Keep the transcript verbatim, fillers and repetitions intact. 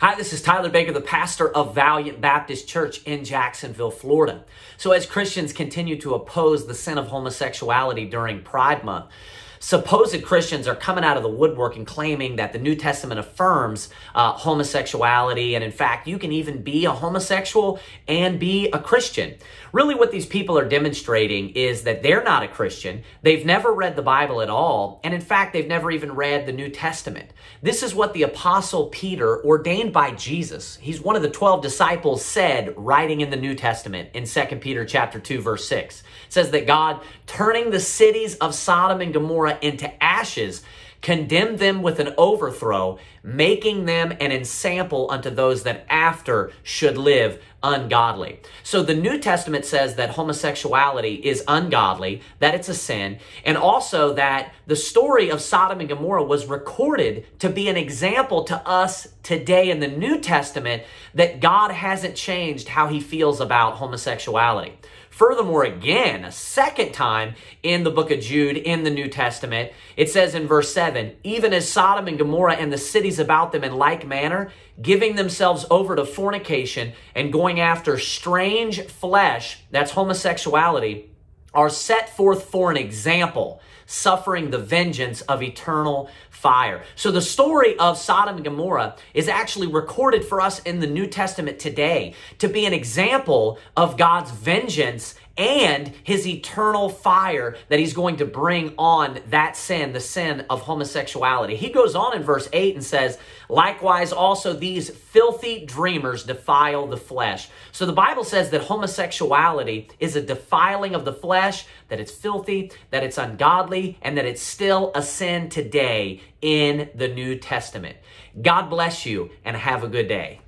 Hi, this is Tyler Baker, the pastor of Valiant Baptist Church in Jacksonville, Florida. So as Christians continue to oppose the sin of homosexuality during Pride Month, supposed Christians are coming out of the woodwork and claiming that the New Testament affirms uh, homosexuality, and in fact, you can even be a homosexual and be a Christian. Really what these people are demonstrating is that they're not a Christian, they've never read the Bible at all, and in fact, they've never even read the New Testament. This is what the Apostle Peter, ordained by Jesus, he's one of the twelve disciples, said, writing in the New Testament in Second Peter chapter two, verse six. It says that God, turning the cities of Sodom and Gomorrah into ashes, condemned them with an overthrow, making them an ensample unto those that after should live ungodly. So the New Testament says that homosexuality is ungodly, that it's a sin, and also that the story of Sodom and Gomorrah was recorded to be an example to us today in the New Testament that God hasn't changed how he feels about homosexuality. Furthermore, again, a second time in the book of Jude in the New Testament, it says in verse seven, even as Sodom and Gomorrah and the cities about them in like manner, giving themselves over to fornication and going after strange flesh, that's homosexuality, are set forth for an example, suffering the vengeance of eternal fire. So the story of Sodom and Gomorrah is actually recorded for us in the New Testament today to be an example of God's vengeance and his eternal fire that he's going to bring on that sin, the sin of homosexuality. He goes on in verse eight and says, likewise also these filthy dreamers defile the flesh. So the Bible says that homosexuality is a defiling of the flesh, that it's filthy, that it's ungodly, and that it's still a sin today in the New Testament. God bless you and have a good day.